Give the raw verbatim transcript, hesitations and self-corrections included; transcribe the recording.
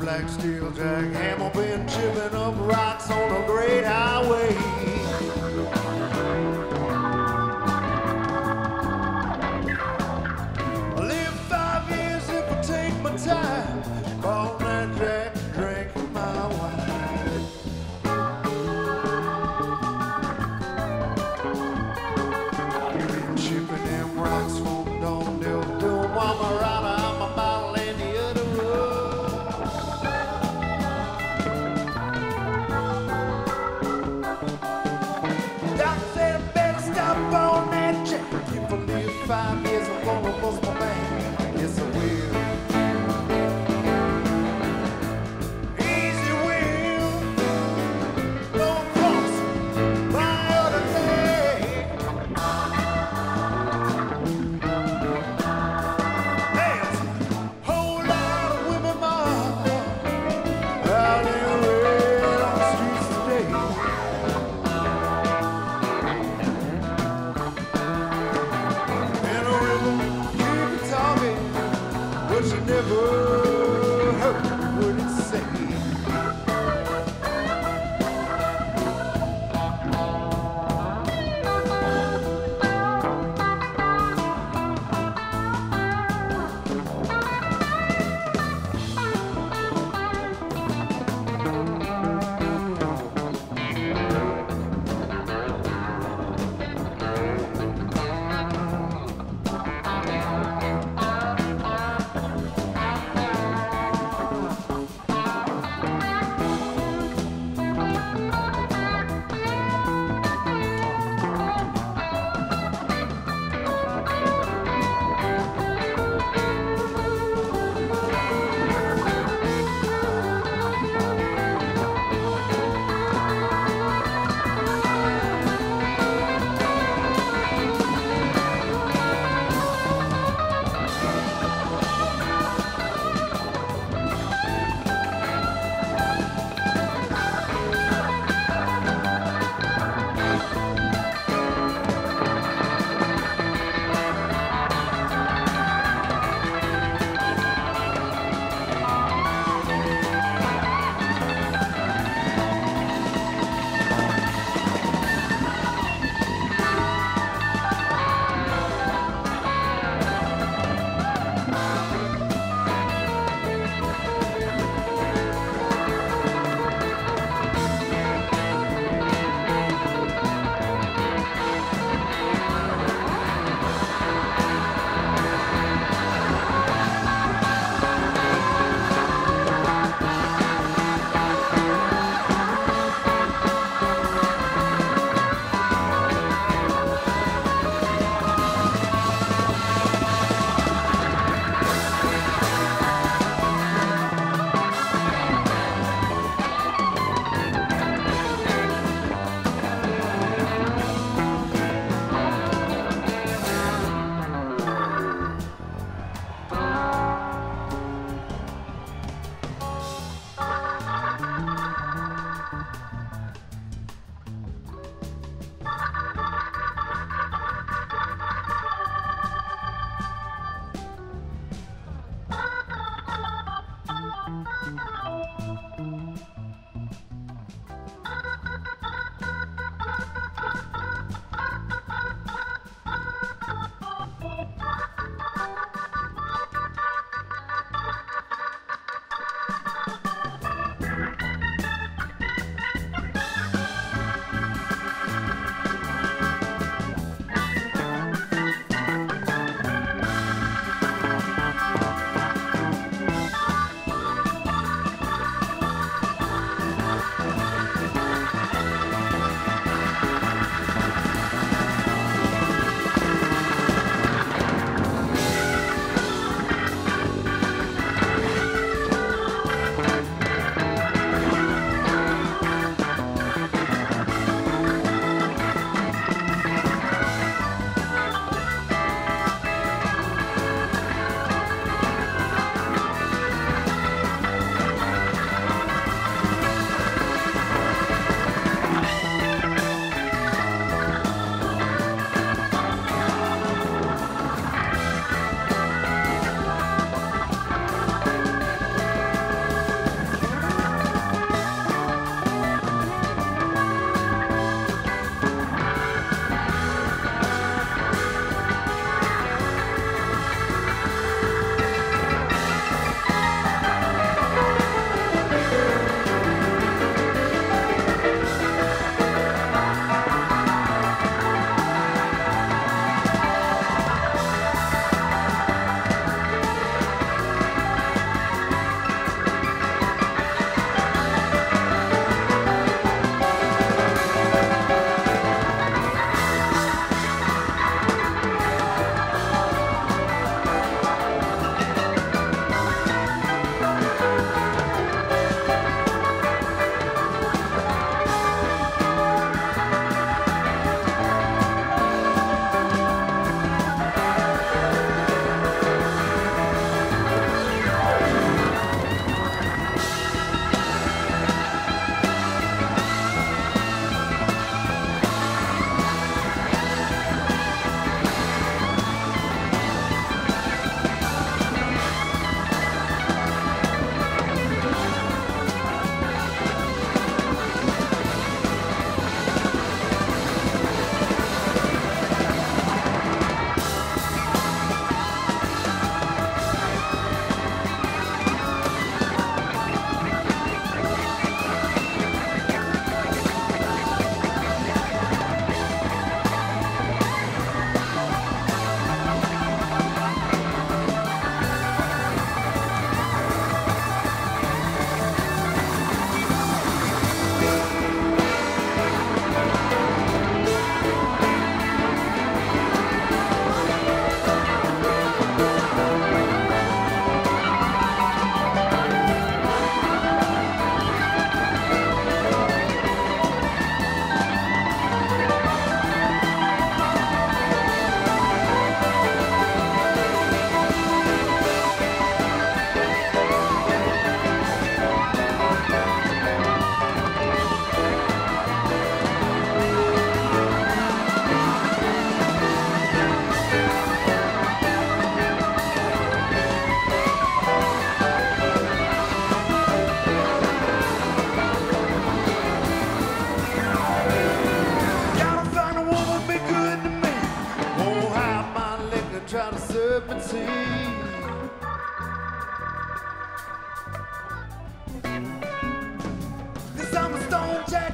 Black steel jack hammer been chipping up rocks on a great highway. I live five years if I take my time. Call that jack, drink my wine. Chipping them rocks, smoking on they'll do while my rider. Five years I'm gonna bust my man. Yes, I will. Easy will. Don't cross my other day. There's a whole lot of women mama out in red on the streets today. Never heard what it say. Bye. This I'm a stone jack.